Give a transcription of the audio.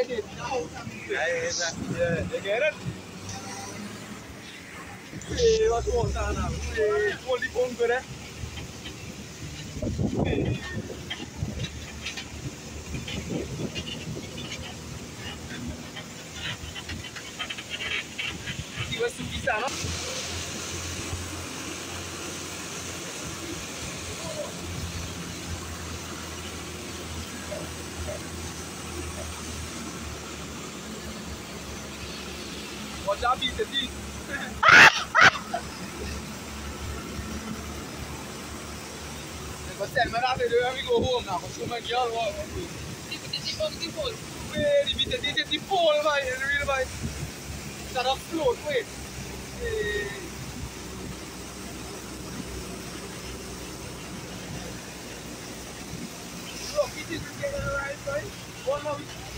I did. You get it? Hey, what's going on now? Hey, hold the phone for that. You want to be done? Watch out, he's a thief. But then, when we go home now, so many girls want to do. The pole. Wait, the pole, man. The real man. That up float, wait. Look, it is getting right, right? One more.